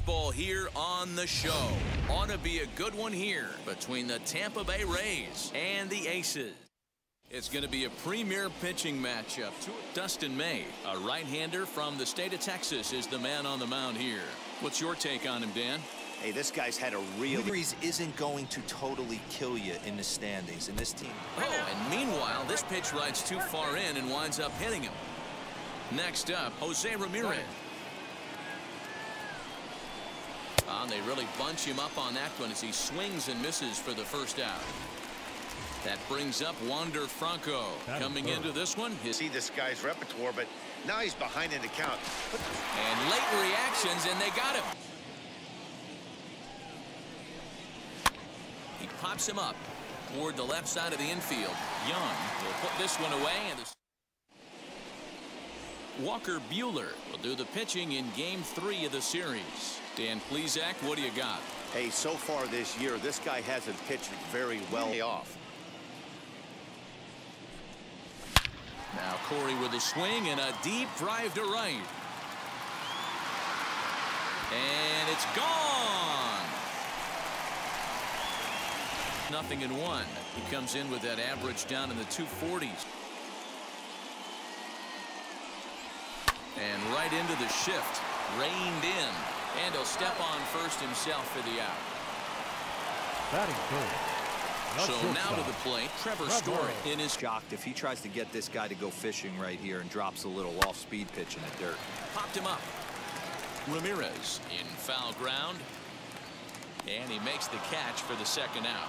baseball here on the show. Ought to be a good one here between the Tampa Bay Rays and the Aces. It's going to be a premier pitching matchup. Dustin May, a right-hander from the state of Texas, is the man on the mound here. What's your take on him, Dan? Hey, this guy's had a real... Series isn't going to totally kill you in the standings in this team. Oh, and meanwhile, this pitch rides too far in and winds up hitting him. Next up, Jose Ramirez. They really bunch him up on that one as he swings and misses for the first out. That brings up Wander Franco. Coming into this one. See this guy's repertoire, but now he's behind in the count. And late reactions, and they got him. He pops him up toward the left side of the infield. Young will put this one away. And Walker Buehler will do the pitching in Game 3 of the series. Dan Pleszak, what do you got? Hey, so far this year, this guy hasn't pitched very well. Off. Now Corey with a swing and a deep drive to right. And it's gone. 0-1. He comes in with that average down in the 240s. And right into the shift. Reined in. And he'll step on first himself for the out. That is good. So now to the plate, Trevor Story in his shocked if he tries to get this guy to go fishing right here and drops a little off-speed pitch in the dirt. Popped him up. Ramirez in foul ground. And he makes the catch for the second out.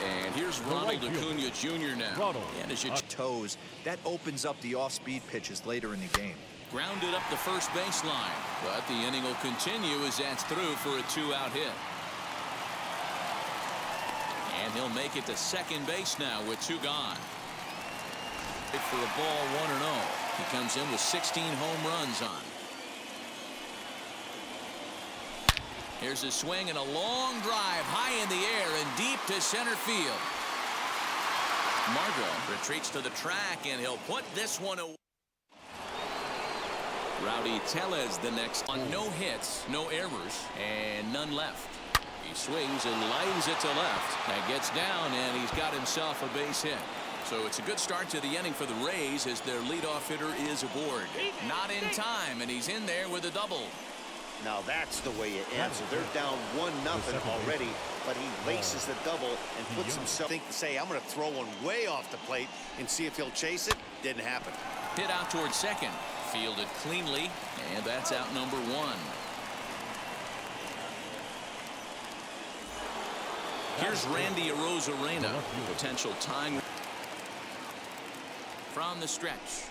And here's Ronald Acuna Jr. now. And as you toes, that opens up the off-speed pitches later in the game. Grounded up the first baseline, but the inning will continue as that's through for a two-out hit. And he'll make it to second base now with two gone. For a ball, 1-0. He comes in with 16 home runs on. Here's a swing and a long drive high in the air and deep to center field. Margot retreats to the track, and he'll put this one away. Rowdy Tellez the next on. No hits, no errors, and none left. He swings and lines it to left. That gets down, and he's got himself a base hit. So it's a good start to the inning for the Rays as their leadoff hitter is aboard. Not in time, and he's in there with a double. Now that's the way it ends. They're down 1-0 already, but he laces the double and puts himself think to say, I'm going to throw one way off the plate and see if he'll chase it. Didn't happen. Hit out toward second, fielded cleanly, and that's out number one. Here's Randy Arozarena, potential tying from the stretch.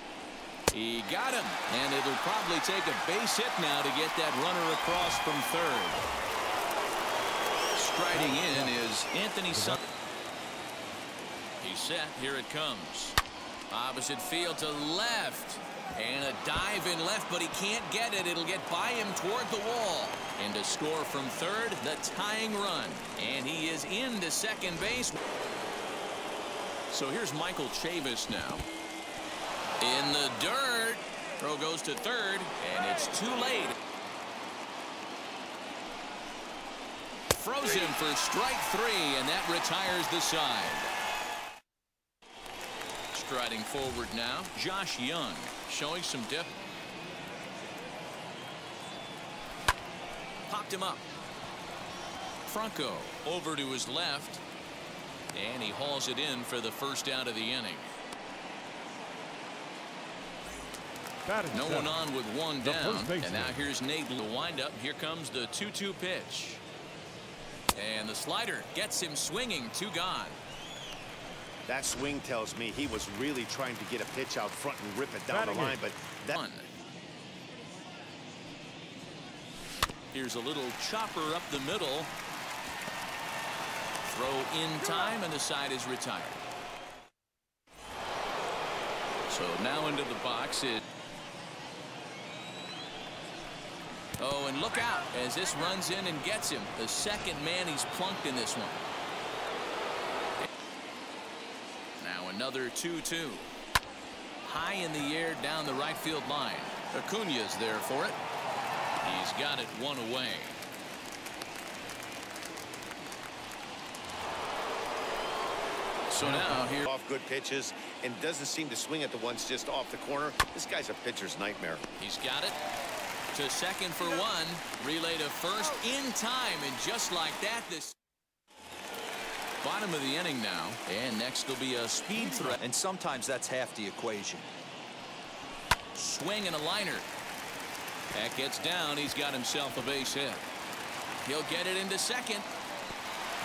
He got him, and it'll probably take a base hit now to get that runner across from third. Striding in is Anthony Sutton. He's set. Here it comes. Opposite field to left. And a dive in left, but he can't get it. It'll get by him toward the wall. And to score from third, the tying run. And he is into second base. So here's Michael Chavis now. In the dirt. Throw goes to third, and it's too late. Froze him for strike 3, and that retires the side. Striding forward now, Josh Young, showing some depth. Popped him up. Franco over to his left, and he hauls it in for the first out of the inning. No one on with one down, and now here's Nate to wind up. Here comes the 2-2 pitch, and the slider gets him swinging. Two gone. That swing tells me he was really trying to get a pitch out front and rip it down the line, but that one. Here's a little chopper up the middle. Throw in time, and the side is retired. So now into the box is. Oh, and look out as this runs in and gets him. The second man he's plunked in this one. Now another 2-2. High in the air down the right field line. Acuna's there for it. He's got it one away. So now here off good pitches and doesn't seem to swing at the ones just off the corner. This guy's a pitcher's nightmare. He's got it to second for one. Relay to first in time, and just like that, this bottom of the inning now. And next will be a speed threat, and sometimes that's half the equation. Swing and a liner. That gets down. He's got himself a base hit. He'll get it into second.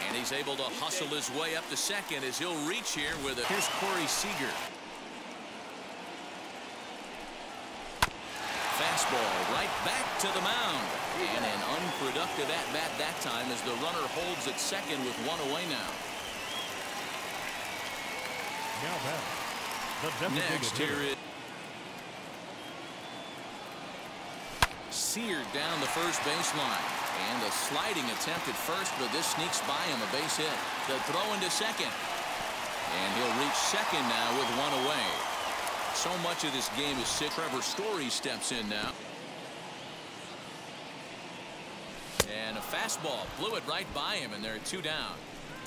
And he's able to hustle his way up to second as he'll reach here with it. Here's Corey Seager. Fastball right back to the mound. And an unproductive at-bat that time as the runner holds at second with one away now. Next here is Seager down the first baseline. And a sliding attempt at first, but this sneaks by him, a base hit. The throw into second. And he'll reach second now with one away. So much of this game is sick. Trevor Story steps in now. And a fastball blew it right by him, and they're two down.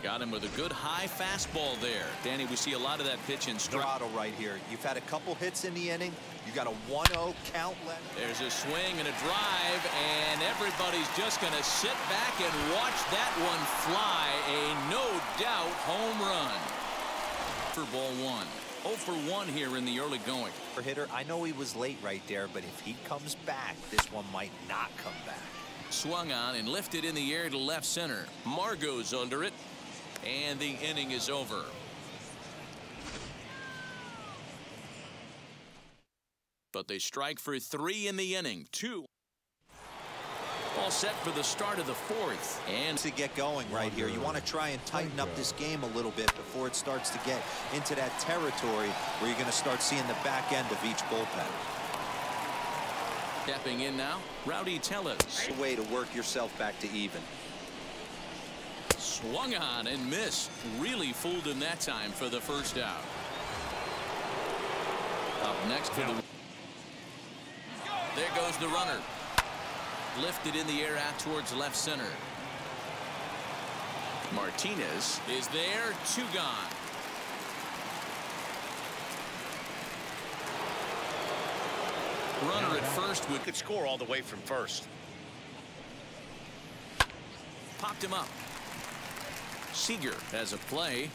Got him with a good high fastball there. Danny, we see a lot of that pitch in Stroud right here. You've had a couple hits in the inning. You got a 1-0 count left. There's a swing and a drive, and everybody's just going to sit back and watch that one fly. A no-doubt home run. For ball one. 0 for 1 here in the early going. For hitter, I know he was late right there, but if he comes back, this one might not come back. Swung on and lifted in the air to left center. Margot's under it. And the inning is over. But they strike for three in the inning. Two. All set for the start of the fourth. And to get going right here, you want to try and tighten up this game a little bit before it starts to get into that territory where you're going to start seeing the back end of each bullpen. Stepping in now, Rowdy Tellez. A way to work yourself back to even. Swung on and missed. Really fooled him that time for the first out. Up next for the... There goes the runner. Lifted in the air out towards left center. Martinez is there. Two gone. Runner at first. We could score all the way from first. Popped him up. Seager has a play.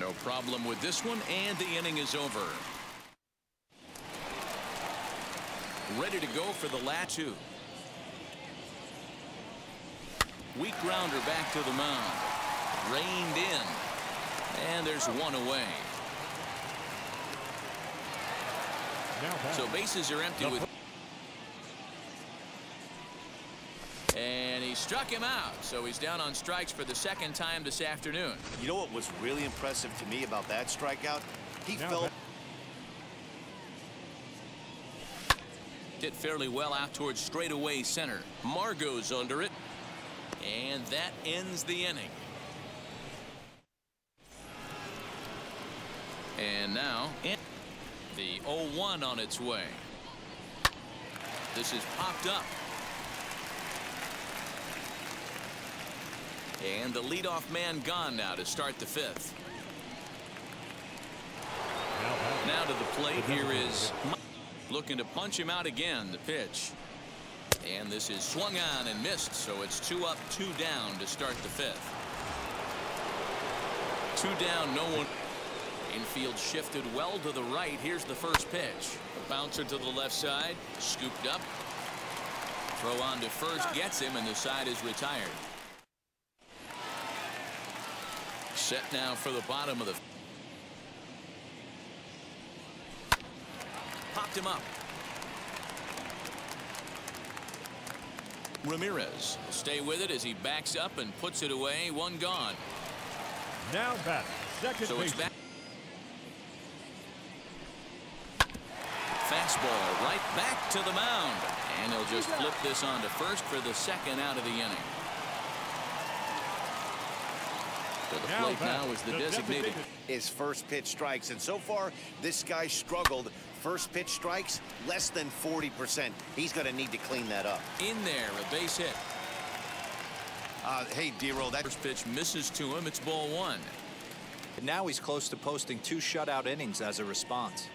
No problem with this one, and the inning is over. Ready to go for the last two. Weak grounder back to the mound. Reined in. And there's one away. So bases are empty with... And he struck him out, so he's down on strikes for the second time this afternoon. You know what was really impressive to me about that strikeout? He felt... Did fairly well out towards straightaway center. Margot's under it. And that ends the inning. And now, the 0-1 on its way. This is popped up. And the leadoff man gone now to start the fifth. Now to the plate here is looking to punch him out again, the pitch. And this is swung on and missed, so it's two up, two down to start the fifth. Two down, no one. Infield shifted well to the right. Here's the first pitch. A bouncer to the left side, scooped up. Throw on to first, gets him, and the side is retired. Set now for the bottom of the... Popped him up. Ramirez will stay with it as he backs up and puts it away. One gone. Now back. Second so it's back. Fastball right back to the mound. And he'll just flip this on to first for the second out of the inning. So the plate now is the designated. His first pitch strikes, and so far this guy struggled First pitch strikes less than 40%. He's going to need to clean that up. In there, a base hit. Hey, D-Roll, that first pitch misses to him. It's ball one. And now he's close to posting two shutout innings as a response.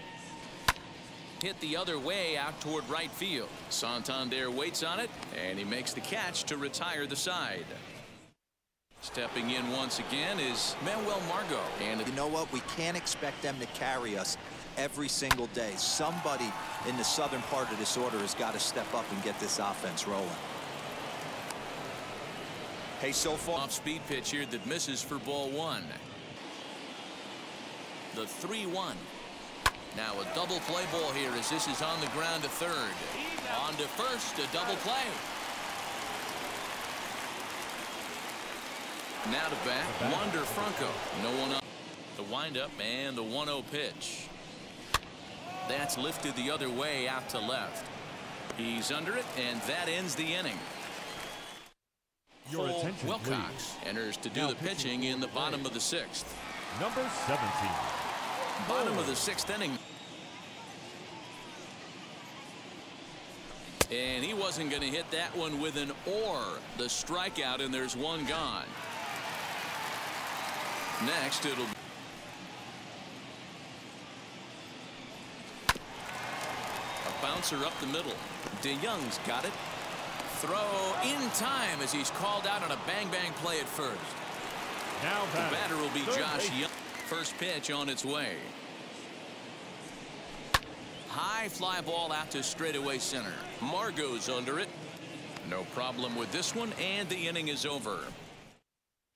Hit the other way out toward right field. Santander waits on it, and he makes the catch to retire the side. Stepping in once again is Manuel Margot. And you know what? We can't expect them to carry us every single day. Somebody in the southern part of this order has got to step up and get this offense rolling. Hey, so far. Off-speed pitch here that misses for ball one. The 3-1. Now a double play ball here as this is on the ground to third. On to first, a double play. Now to bat, Wander Franco. No one up. The windup and the 1-0 pitch. That's lifted the other way out to left. He's under it, and that ends the inning. Your attention, Wilcox enters to do the pitching in the bottom of the sixth. Number 17. Bottom of the sixth inning. And he wasn't going to hit that one with an or. The strikeout, and there's one gone. Next, it'll be. A bouncer up the middle. DeYoung's got it. Throw in time as he's called out on a bang-bang play at first. Now the batter will be Josh Young. First pitch on its way. High fly ball out to straightaway center. Margot's under it. No problem with this one, and the inning is over.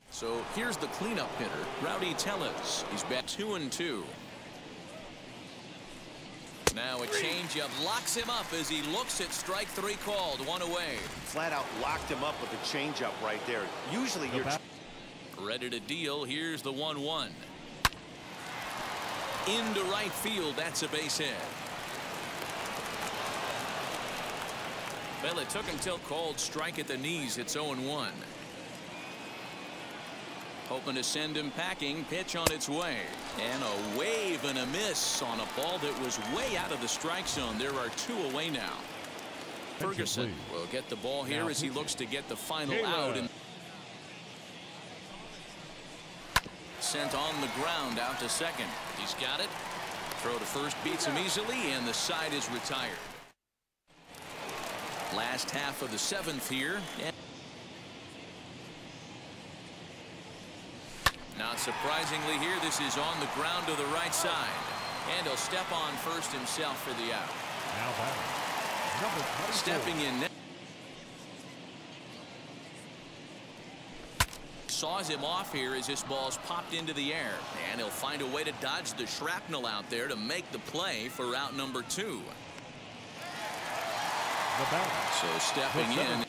So here's the cleanup hitter, Rowdy Tellez. He's back 2-2. Now a changeup locks him up as he looks at strike three called, one away. Flat out locked him up with a changeup right there. Usually you're ready to deal. Here's the 1-1. Into right field. That's a base hit. Well, it took until called strike at the knees. It's 0-1. Hoping to send him packing. Pitch on its way. And a wave and a miss on a ball that was way out of the strike zone. There are two away now. Ferguson will get the ball here as he looks to get the final out. And sent on the ground out to second. He's got it. Throw to first beats him easily, and the side is retired. Last half of the seventh here. Not surprisingly here, this is on the ground to the right side. And he'll step on first himself for the out. Now stepping in now. Saws him off here as this ball's popped into the air, and he'll find a way to dodge the shrapnel out there to make the play for out number two. So stepping in.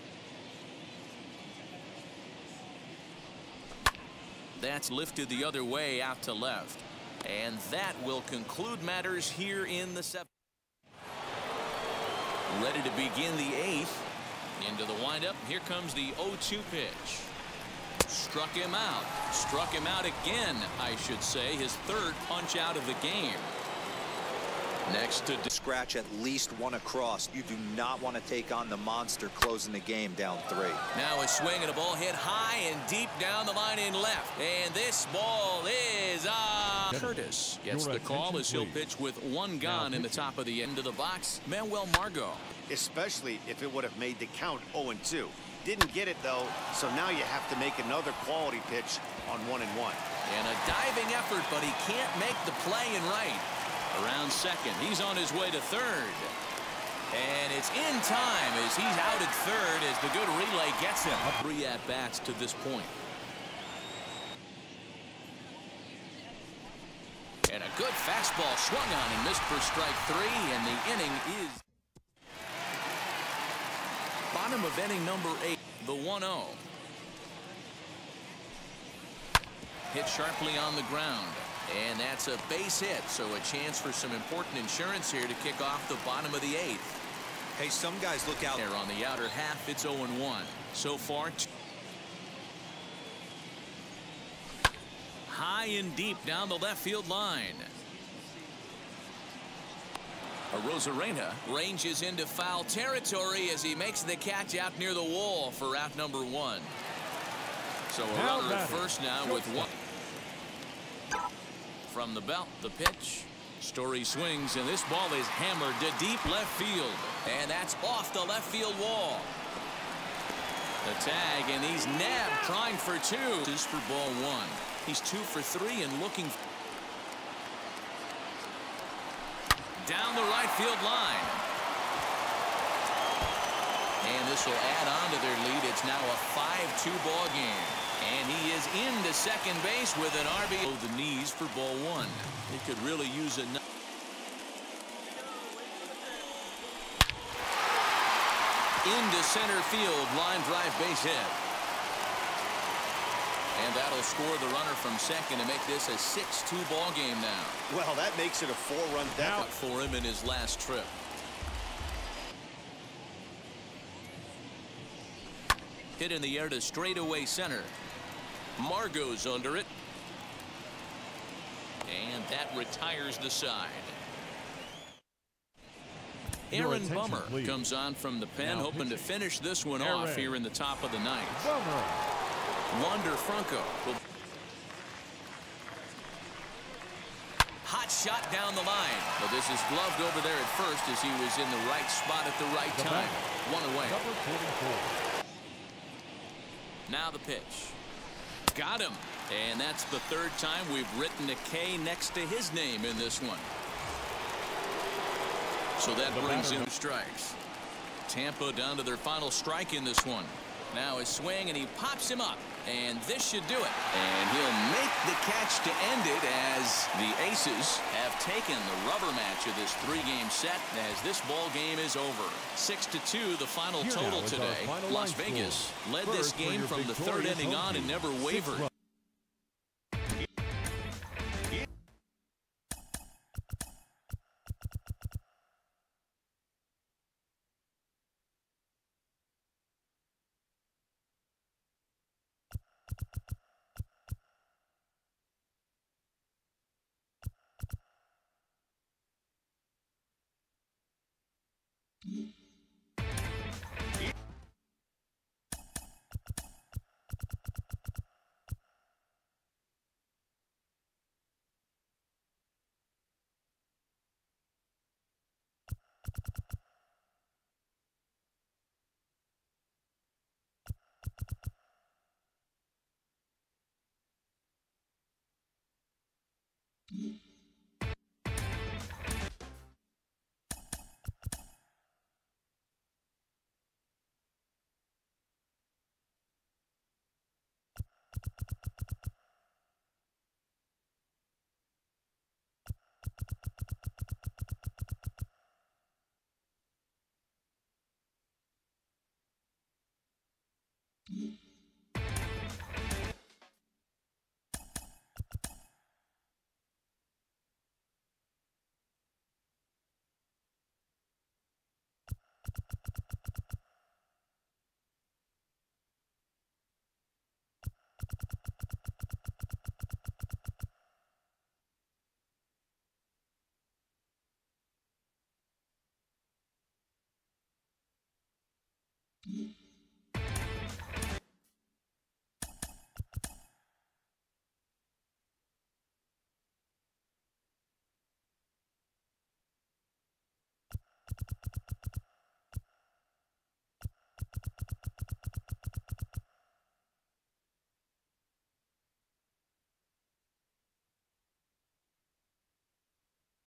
That's lifted the other way out to left, and that will conclude matters here in the seventh. Ready to begin the eighth. Into the windup. Here comes the 0-2 pitch. Struck him out. Struck him out again, I should say. His third punch out of the game. Next to scratch at least one across. You do not want to take on the monster closing the game down three. Now a swing and a ball hit high and deep down the line in left. And this ball is on. Curtis gets the call as he'll pitch with one gone in the top of the end of the box. Manuel Margot. Especially if it would have made the count 0-2. Didn't get it, though, so now you have to make another quality pitch on 1-1. And a diving effort, but he can't make the play in right. Around second. He's on his way to third. And it's in time as he's out at third as the good relay gets him. 3 at-bats to this point. And a good fastball swung on and missed for strike three, and the inning is... Bottom of inning number 8, the 1-0. Hit sharply on the ground, and that's a base hit, so a chance for some important insurance here to kick off the bottom of the 8th. Hey, some guys look out there on the outer half. It's 0-1. So far, high and deep down the left field line. Arozarena ranges into foul territory as he makes the catch out near the wall for out number one. So a runner at first now with one. From the belt, the pitch. Story swings, and this ball is hammered to deep left field. And that's off the left field wall. The tag, and he's nabbed, trying for two. This for ball one. He's 2 for 3 and looking. Down the right field line. And this will add on to their lead. It's now a 5-2 ball game. And he is into second base with an RBI. Below the knees for ball one. He could really use a. Into center field, line drive base hit. And that'll score the runner from second to make this a 6-2 ball game now. Well, that makes it a 4-run deficit for him in his last trip. Hit in the air to straightaway center. Margot's under it. And that retires the side. Aaron Bummer comes on from the pen, hoping to finish this one off here in the top of the ninth. Wander Franco. Hot shot down the line. But this is gloved over there at first as he was in the right spot at the right time. One away. Now the pitch. Got him. And that's the third time we've written a K next to his name in this one. So that brings in strikes. Tampa down to their final strike in this one. Now his swing, and he pops him up, and this should do it. And he'll make the catch to end it as the Aces have taken the rubber match of this 3-game set as this ball game is over. 6-2 the final total today. Las Vegas led this game from the third inning on and never wavered.